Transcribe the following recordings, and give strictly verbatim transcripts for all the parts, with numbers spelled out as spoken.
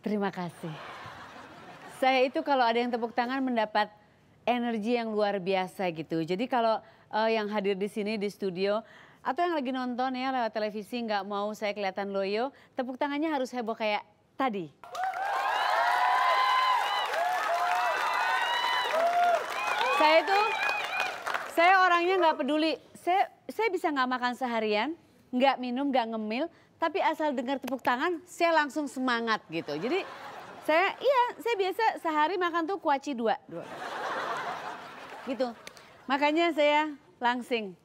Terima kasih. Saya itu kalau ada yang tepuk tangan mendapat energi yang luar biasa gitu. Jadi kalau uh, yang hadir di sini di studio atau yang lagi nonton ya lewat televisi nggak mau saya kelihatan loyo, tepuk tangannya harus heboh kayak tadi. Saya itu, saya orangnya nggak peduli. Saya, saya bisa nggak makan seharian, nggak minum, nggak ngemil, tapi asal dengar tepuk tangan, saya langsung semangat gitu. Jadi saya, iya, saya biasa sehari makan tuh kuaci dua, dua. Gitu. Makanya saya langsing.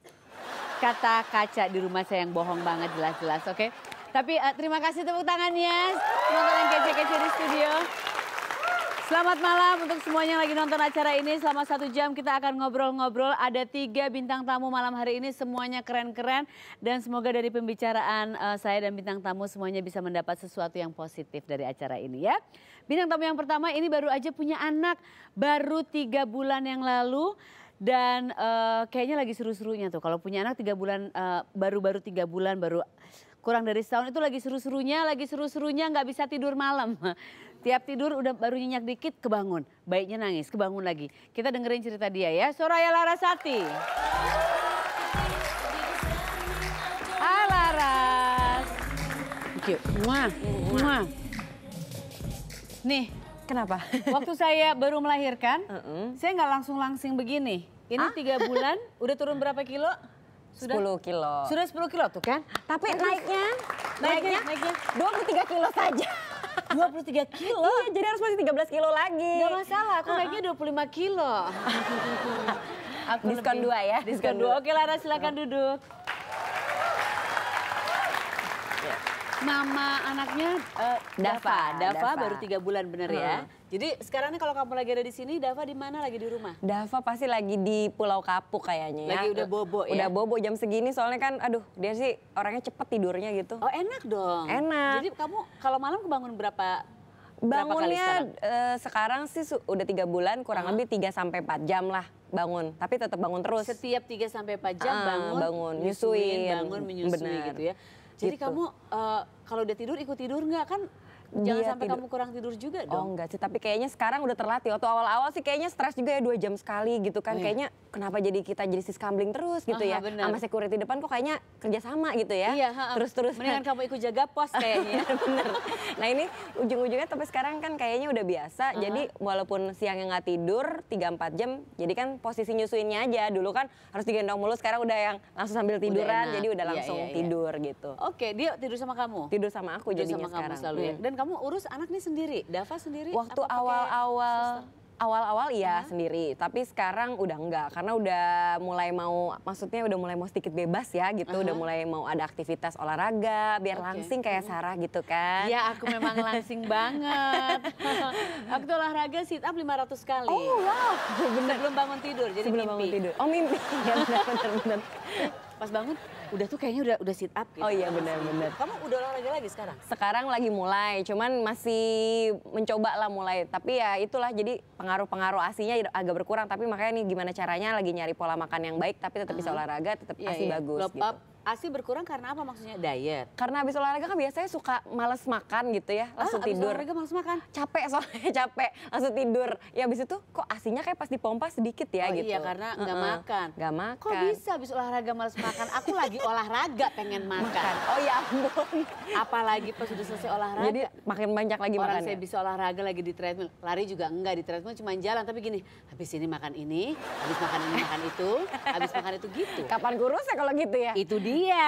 Kata kaca di rumah saya yang bohong banget jelas-jelas, oke? Okay? Tapi uh, terima kasih tepuk tangannya, teman-teman yang kece-kece di studio. Selamat malam untuk semuanya yang lagi nonton acara ini. Selama satu jam kita akan ngobrol-ngobrol. Ada tiga bintang tamu malam hari ini, semuanya keren-keren. Dan semoga dari pembicaraan uh, saya dan bintang tamu semuanya bisa mendapat sesuatu yang positif dari acara ini ya. Bintang tamu yang pertama ini baru aja punya anak. Baru tiga bulan yang lalu. Dan uh, kayaknya lagi seru-serunya tuh. Kalau punya anak tiga bulan, baru-baru uh, tiga bulan, baru kurang dari setahun itu lagi seru-serunya, lagi seru-serunya nggak bisa tidur malam. Tiap tidur udah baru nyenyak dikit kebangun, baiknya nangis, kebangun lagi. Kita dengerin cerita dia ya, Soraya Larasati. Ah Laras. Thank you. Muah, muah. Nih, kenapa? Waktu saya baru melahirkan, uh-uh. saya nggak langsung langsing begini. Ini tiga ah? bulan, udah turun berapa kilo? Sudah sepuluh kilo. Sudah sepuluh kilo tuh kan? Tapi Aduh. naiknya, naiknya, naiknya dua puluh tiga kilo saja. dua puluh tiga kilo? Iya, jadi harus masih tiga belas kilo lagi. Gak masalah, aku naiknya dua puluh lima kilo. Aku diskon lebih, dua ya? Diskon dua. Oke Lara, silakan duduk. Ya. Mama anaknya uh, Dava. Dava. Dava baru tiga bulan bener hmm. ya. Jadi sekarang nih kalau kamu lagi ada di sini, Dava di mana lagi di rumah? Dava pasti lagi di Pulau Kapuk kayaknya ya. Lagi udah bobo ya. Udah bobo jam segini soalnya kan aduh dia sih orangnya cepet tidurnya gitu. Oh enak dong. Enak. Jadi kamu kalau malam kebangun berapa? Bangunnya uh, sekarang sih udah tiga bulan kurang uh-huh. lebih tiga sampai empat jam lah bangun. Tapi tetap bangun terus. Setiap tiga sampai empat jam uh, bangun, bangun nyusuin, bangun menyusui bener. Gitu ya. Jadi gitu. Kamu uh, kalau udah tidur ikut tidur nggak kan? Jangan dia sampai tidur. Kamu kurang tidur juga dong. Oh enggak sih, tapi kayaknya sekarang udah terlatih. Waktu awal-awal sih kayaknya stres juga ya dua jam sekali gitu kan. Oh, iya. Kayaknya kenapa jadi kita jadi siskambling terus gitu. Aha, ya. Bener. Sama security depan kok kayaknya kerjasama gitu ya. Iya, terus-terus. Mendingan kamu ikut jaga pos kayaknya. Bener. Nah ini ujung-ujungnya tapi sekarang kan kayaknya udah biasa. Uh-huh. Jadi walaupun siangnya nggak tidur tiga sampai empat jam. Jadi kan posisi nyusuinnya aja. Dulu kan harus digendong mulu, sekarang udah yang langsung sambil tiduran. Udah jadi udah langsung iya, iya, iya. tidur gitu. Oke, dia tidur sama kamu? Tidur sama aku tidur jadinya sama sekarang. Kamu selalu, hmm. ya? Dan kamu urus anak nih sendiri, Dava sendiri? Waktu awal-awal, awal-awal iya uh-huh. sendiri. Tapi sekarang udah enggak, karena udah mulai mau, maksudnya udah mulai mau sedikit bebas ya gitu. Uh-huh. Udah mulai mau ada aktivitas olahraga, biar okay. langsing kayak uh-huh. Sarah gitu kan. Ya aku memang langsing banget. Waktu olahraga sit up lima ratus kali. Oh wow, bener. Sebelum bangun tidur, jadi Sebelum mimpi. Bangun tidur. Oh mimpi, ya bener-bener. Pas bangun udah tuh kayaknya udah udah sit up gitu. Oh iya benar-benar. Kamu udah olahraga lagi sekarang? Sekarang lagi mulai, cuman masih mencoba lah mulai. Tapi ya itulah jadi pengaruh-pengaruh asinya agak berkurang. Tapi makanya nih gimana caranya lagi nyari pola makan yang baik tapi tetap uh-huh. bisa olahraga, tetap yeah, asi yeah. bagus Lop gitu. Up. Asi berkurang karena apa maksudnya? Diet. Karena habis olahraga kan biasanya suka males makan gitu ya, langsung ah, tidur. Olahraga males makan? Capek soalnya, capek. Langsung tidur. Ya habis itu kok asinya kayak pas dipompa sedikit ya oh, gitu. Iya karena uh-uh. gak makan. Gak makan. Kok bisa habis olahraga males makan? Aku lagi olahraga pengen makan. makan. Oh ya ampun. Apalagi pas sudah selesai olahraga. Jadi makin banyak lagi makan. Orang saya bisa olahraga lagi di treadmill. Lari juga enggak di treadmill, cuma jalan. Tapi gini, habis ini makan ini, habis makan ini makan itu, habis makan itu gitu. Kapan kurusnya kalau gitu ya? Itu dia. Iya.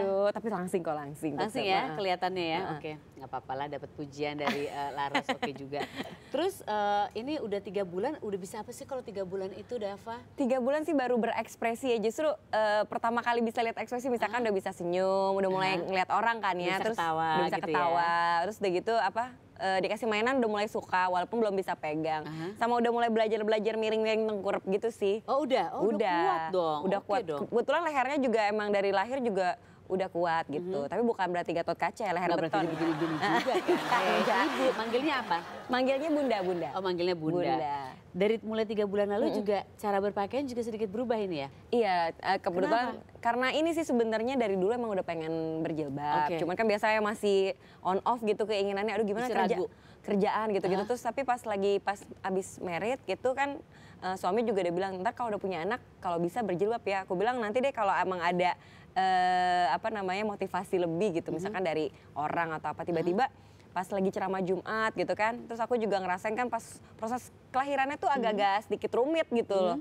Aduh, tapi langsing kok langsing. Langsing ya sama. Kelihatannya ya. Nah. Oke, nggak apa-apa lah dapat pujian dari uh, Laras oke juga. Terus uh, ini udah tiga bulan, udah bisa apa sih kalau tiga bulan itu Dava? Tiga bulan sih baru berekspresi ya. Justru uh, pertama kali bisa lihat ekspresi misalkan ah. udah bisa senyum, udah mulai ah. ngeliat orang kan ya. Bisa terus ketawa, udah bisa gitu ketawa. Ya. Terus udah gitu apa? Uh, dikasih mainan udah mulai suka walaupun belum bisa pegang. Uh-huh. Sama udah mulai belajar-belajar miring-miring tengkurap gitu sih. Oh udah? Oh, udah. Udah kuat dong? Udah okay kuat. Dong. Kebetulan lehernya juga emang dari lahir juga udah kuat gitu. Mm-hmm. Tapi bukan berarti Gatot Kaca ya, leher nggak beton. Begini-begini juga kan? Ibu, manggilnya apa? Manggilnya Bunda, Bunda. Oh manggilnya Bunda. Bunda. Dari mulai tiga bulan lalu mm-hmm. juga cara berpakaian juga sedikit berubah ini ya? Iya, kebetulan Kenapa? karena ini sih sebenarnya dari dulu emang udah pengen berjilbab. Okay. Cuman kan biasanya masih on off gitu keinginannya, aduh gimana kerja, kerjaan gitu-gitu. Uh-huh. Terus tapi pas lagi pas abis married gitu kan uh, suami juga udah bilang, ntar kalau udah punya anak kalau bisa berjilbab ya. Aku bilang nanti deh kalau emang ada uh, apa namanya motivasi lebih gitu, mm-hmm. misalkan dari orang atau apa tiba-tiba. Uh-huh. Pas lagi ceramah Jumat gitu kan, terus aku juga ngerasain kan pas proses kelahirannya tuh agak-agak hmm. sedikit rumit gitu hmm. loh.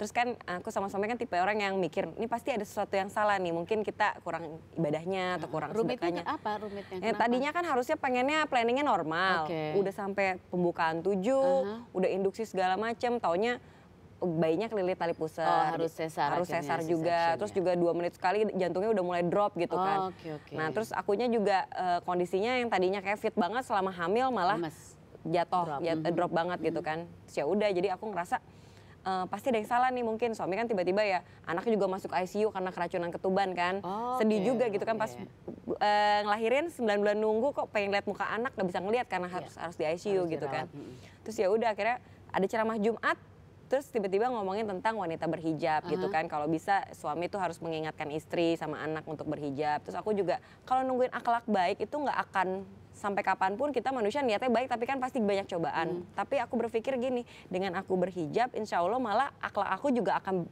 Terus kan aku sama suami kan tipe orang yang mikir, ini pasti ada sesuatu yang salah nih, mungkin kita kurang ibadahnya atau kurang sedekahnya. Rumitnya apa rumitnya? Ya, tadinya kan harusnya pengennya planningnya normal, okay. udah sampai pembukaan tujuh, uh-huh. udah induksi segala macem, taunya bayinya kelilit tali pusar, oh, harus sesar, harus sesar juga, terus juga dua menit sekali jantungnya udah mulai drop gitu oh, kan. Okay, okay. Nah terus akunya juga uh, kondisinya yang tadinya kayak fit banget selama hamil malah jatuh, drop, jat, mm-hmm. drop banget mm-hmm. gitu kan. Terus ya udah jadi aku ngerasa uh, pasti ada yang salah nih mungkin suami kan tiba-tiba ya anaknya juga masuk I C U karena keracunan ketuban kan, oh, sedih okay, juga gitu okay. kan pas uh, ngelahirin sembilan bulan nunggu kok pengen lihat muka anak nggak bisa ngelihat karena harus yeah. harus di I C U harus gitu dirawat. Kan. Mm-hmm. Terus ya udah akhirnya ada ceramah Jumat. Terus tiba-tiba ngomongin tentang wanita berhijab uh-huh. gitu kan. Kalau bisa suami tuh harus mengingatkan istri sama anak untuk berhijab. Terus aku juga kalau nungguin akhlak baik itu nggak akan sampai kapanpun kita manusia niatnya baik tapi kan pasti banyak cobaan. Hmm. Tapi aku berpikir gini, dengan aku berhijab insya Allah malah akhlak aku juga akan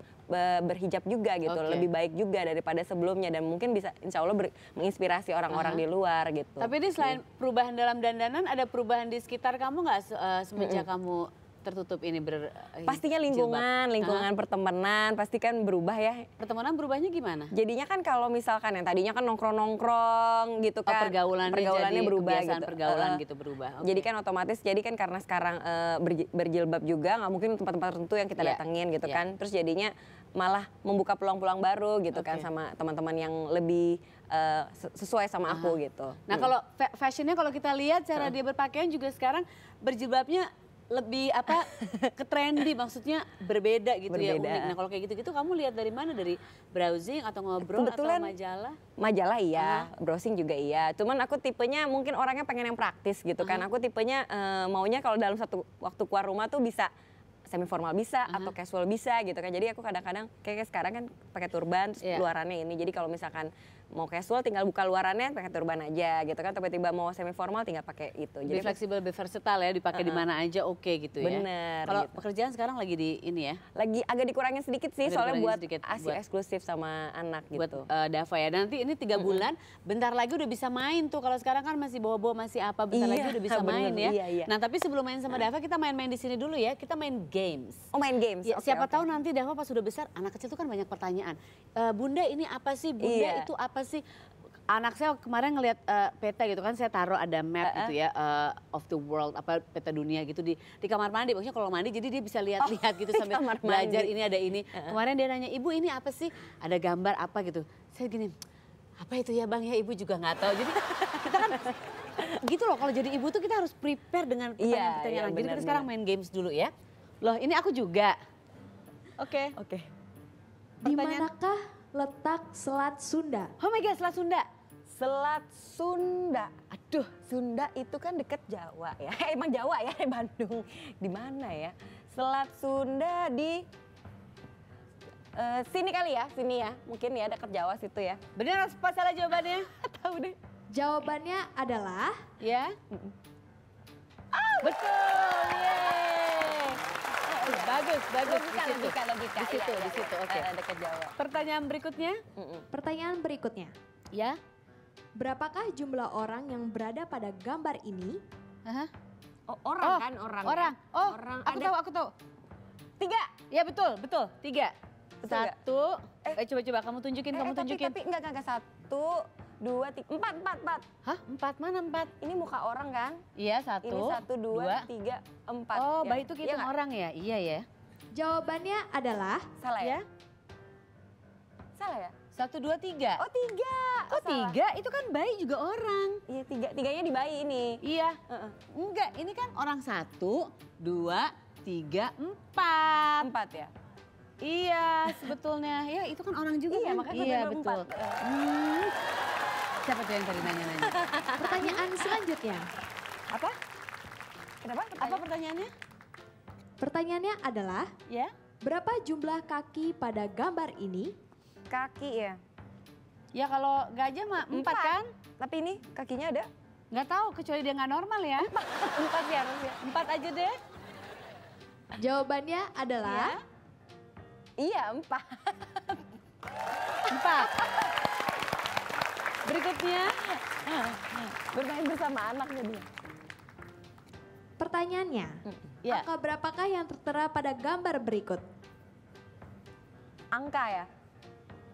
berhijab juga gitu. Okay. Lebih baik juga daripada sebelumnya dan mungkin bisa insya Allah ber- menginspirasi orang-orang uh-huh. di luar gitu. Tapi ini selain hmm. perubahan dalam dandanan ada perubahan di sekitar kamu nggak uh, semenjak hmm. kamu... tertutup ini ber... Pastinya lingkungan, jilbab. lingkungan ah. pertemanan, pasti kan berubah ya. Pertemanan berubahnya gimana? Jadinya kan kalau misalkan yang tadinya kan nongkrong-nongkrong gitu kan. Oh, pergaulannya, pergaulannya jadi berubah gitu. pergaulan uh, gitu berubah. Okay. Jadi kan otomatis, jadi kan karena sekarang uh, berjilbab juga, nggak mungkin tempat-tempat tertentu yang kita yeah. datengin gitu yeah. kan. Terus jadinya malah membuka peluang-peluang baru gitu okay. kan sama teman-teman yang lebih uh, sesuai sama ah. aku gitu. Nah hmm. kalau fa- fashionnya kalau kita lihat cara hmm. dia berpakaian juga sekarang berjilbabnya lebih apa ke trendy maksudnya berbeda gitu berbeda. Ya unik. Nah kalau kayak gitu-gitu kamu lihat dari mana, dari browsing atau ngobrol Kebetulan, atau majalah? Majalah iya, uh-huh. browsing juga iya. Cuman aku tipenya mungkin orangnya pengen yang praktis gitu uh-huh. kan. Aku tipenya uh, maunya kalau dalam satu waktu keluar rumah tuh bisa semi formal bisa uh-huh. atau casual bisa gitu kan. Jadi aku kadang-kadang kayak sekarang kan pakai turban terus yeah. luarannya ini. Jadi kalau misalkan mau casual tinggal buka luarannya pakai turban aja gitu kan, tiba-tiba mau semi formal tinggal pakai itu. Jadi lebih fleksibel, lebih versatile ya, dipakai uh-uh. di mana aja oke okay, gitu ya. Bener. Kalau gitu. Pekerjaan sekarang lagi di ini ya. Lagi agak dikurangin sedikit sih agak soalnya buat asli eksklusif sama anak buat, gitu. Buat uh, Dava ya. Nanti ini tiga mm-hmm. bulan bentar lagi udah bisa main tuh. Kalau sekarang kan masih bawa-bawa masih apa bentar iya, lagi udah bisa bener, main ya. Iya, iya. Nah, tapi sebelum main sama Dava kita main-main di sini dulu ya. Kita main games. Oh, main games. Ya, okay, siapa okay. tahu nanti Dava pas sudah besar, anak kecil tuh kan banyak pertanyaan. Uh, Bunda ini apa sih? Bunda iya. itu apa sih? Anak saya kemarin ngelihat uh, peta gitu kan, saya taruh ada map uh-uh. gitu ya uh, of the world apa peta dunia gitu di di kamar mandi, maksudnya kalau mandi jadi dia bisa lihat-lihat oh, gitu sambil belajar mandi. Ini ada ini. Uh-uh. Kemarin dia nanya, "Ibu, ini apa sih? Ada gambar apa gitu?" Saya gini, "Apa itu ya, Bang? Ya Ibu juga nggak tahu." Jadi kita kan gitu loh, kalau jadi ibu tuh kita harus prepare dengan pertanyaan-pertanyaan. Yeah, yeah, jadi bener, kita sekarang bener. main games dulu ya. Loh, ini aku juga. Oke. Okay. Oke. Okay. Di manakah letak Selat Sunda? Oh my God, Selat Sunda. Selat Sunda. Aduh, Sunda itu kan deket Jawa ya. Emang Jawa ya, Bandung. Di mana ya? Selat Sunda di uh, sini kali ya, sini ya. Mungkin ya deket Jawa situ ya. Benar apa salah jawabannya? Tahu deh. Jawabannya adalah ya. Oh, betul. Yeay. Bagus, bagus. Logika, di situ, logika, di situ, ya, di situ. Ya, oke. Okay. Pertanyaan berikutnya? Mm-mm. Pertanyaan berikutnya. Ya. Berapakah jumlah orang yang berada pada gambar ini? Uh-huh. Oh, orang oh, kan, orang. Orang. Kan? Oh, orang. Aku ada... tahu, aku tahu. Tiga. Ya betul, betul. Tiga. Betul, satu. Eh, eh, coba-coba kamu tunjukin, eh, kamu eh, tunjukin. Tapi, tapi enggak, enggak, enggak. Satu, dua, tiga. Empat, empat, empat. Hah? Empat mana empat? Ini muka orang kan? Iya, satu. Ini satu, dua, dua. tiga, empat. Oh, ya. Baik itu kita ya, orang ya? Iya ya. Jawabannya adalah salah ya? Salah ya? Satu, dua, tiga. Oh tiga. Oh, oh tiga, itu kan bayi juga orang. Iya tiga, tiganya di bayi ini. Iya. Uh-uh. Enggak, ini kan orang satu, dua, tiga, empat. Empat ya? Iya sebetulnya, ya itu kan orang juga. Iya kan? Makanya iya, betul. empat. Hmm. Siapa tuh yang tadi nanya-nanya? Pertanyaan selanjutnya. Apa? Kenapa? Pertanyaan? Apa pertanyaannya? Pertanyaannya adalah, ya? Berapa jumlah kaki pada gambar ini? Kaki ya? Ya kalau gajah mah empat, empat kan? Tapi ini kakinya ada? Nggak tahu, kecuali dia nggak normal ya. Empat, empat ya harusnya. Empat aja deh. Jawabannya adalah? Ya? Iya empat. Empat. Berikutnya, bermain bersama anak jadi. Pertanyaannya, ya. Angka berapakah yang tertera pada gambar berikut? Angka ya?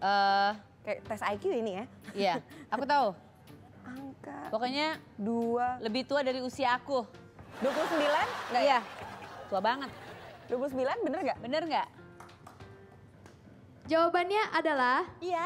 Uh, Kayak tes I Q ini ya? Iya, aku tahu. Angka. Pokoknya dua. Lebih tua dari usia aku. dua puluh sembilan? Enggak ya? Tua banget. dua puluh sembilan bener nggak? Bener nggak? Jawabannya adalah? Iya.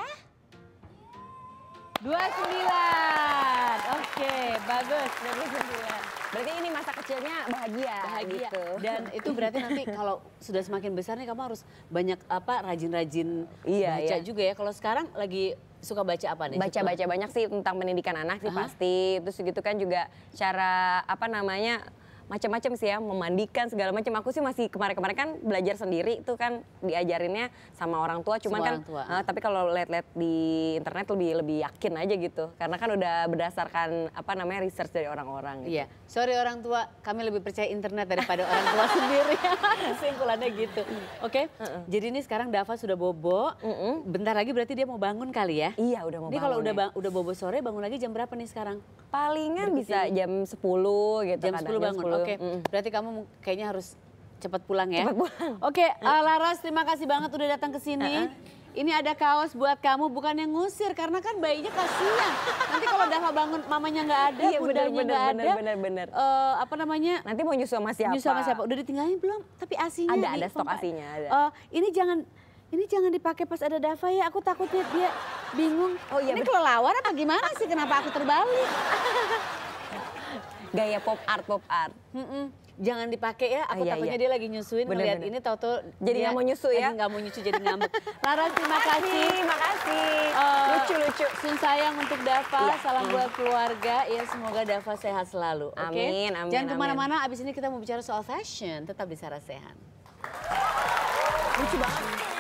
dua puluh sembilan, oke bagus, dua puluh sembilan. Berarti ini masa kecilnya bahagia, bahagia. Gitu. Dan itu berarti nanti kalau sudah semakin besar nih kamu harus banyak apa rajin-rajin iya, baca iya. juga ya. Kalau sekarang lagi suka baca apa nih? Baca-baca banyak sih tentang pendidikan anak sih Aha. pasti. Terus gitu kan juga cara apa namanya macam-macam sih ya, memandikan segala macam. Aku sih masih kemarin-kemarin kan belajar sendiri tuh kan diajarinnya sama orang tua. Cuman sama kan, tua. Uh, tapi kalau lihat-lihat di internet lebih lebih yakin aja gitu. Karena kan udah berdasarkan apa namanya research dari orang-orang. Gitu. Iya, sorry orang tua, kami lebih percaya internet daripada orang tua sendiri. Kesimpulannya gitu. Oke, okay? uh-uh. Jadi ini sekarang Dava sudah bobo. Uh-uh. Bentar lagi berarti dia mau bangun kali ya? Iya, udah mau ini bangun. Ini kalau udah, bang udah bobo sore bangun lagi jam berapa nih sekarang? Palingan berarti bisa jam sepuluh gitu. Jam sepuluh bangun. Oke, okay. mm. berarti kamu kayaknya harus cepat pulang ya. Cepat pulang. Oke, okay. uh, Laras terima kasih banget udah datang ke sini. Uh -uh. Ini ada kaos buat kamu, bukan yang ngusir karena kan bayinya kasihan. Nanti kalau Dava bangun mamanya nggak ada, iya, budanya nggak ada. Bener, bener. Uh, apa namanya? Nanti mau nyusul sama siapa? Nyusul sama siapa? Udah ditinggalin belum? Tapi asinya ada, nih, ada stok asinya. Ada. Uh, ini jangan, ini jangan dipakai pas ada Dava ya. Aku takutnya dia bingung. Oh iya. Ini kelelawar apa gimana sih? Kenapa aku terbalik? Gaya pop art, pop art. Mm-mm. Jangan dipakai ya, aku ah, iya, takutnya iya. dia lagi nyusuin melihat ini tau-tau. Jadi nggak mau nyusu ya? Nggak mau nyusu jadi ngambek. Laras terima kasih. Terima kasih. Lucu-lucu. Uh, Sun sayang untuk Dava, ya. Salam buat keluarga. Ya semoga Dava sehat selalu. Amin, okay? amin. Jangan kemana-mana, abis ini kita mau bicara soal fashion. Tetap di Sarah Sechan. Lucu banget.